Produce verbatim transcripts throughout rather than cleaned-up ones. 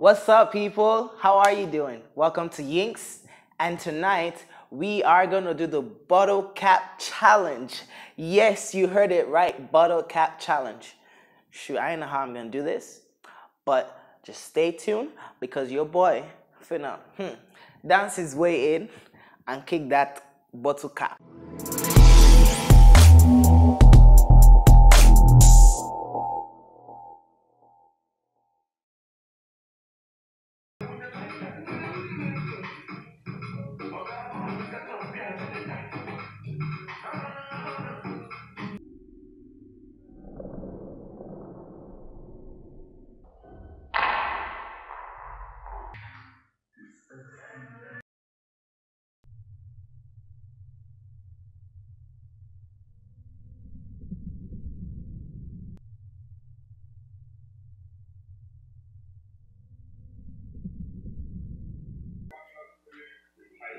What's up, people? How are you doing? Welcome to YiNkZ, and tonight we are gonna do the bottle cap challenge. Yes, you heard it right, bottle cap challenge. Shoot, I don't know how I'm gonna do this, but just stay tuned because your boy finna hmm, dance his way in and kick that bottle cap.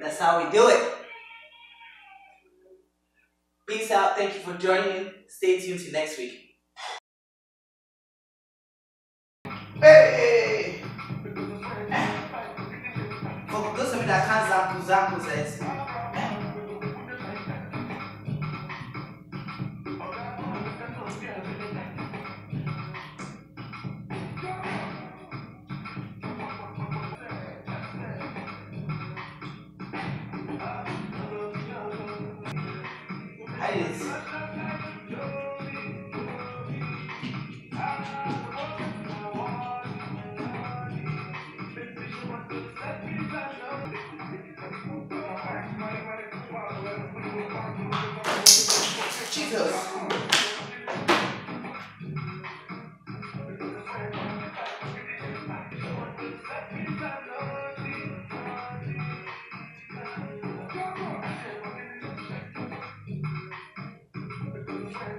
That's how we do it. Peace out. Thank you for joining. Stay tuned till next week. Hey! For those of you that can't zampu, zampu says. I didn't see. Jesus. Thank you.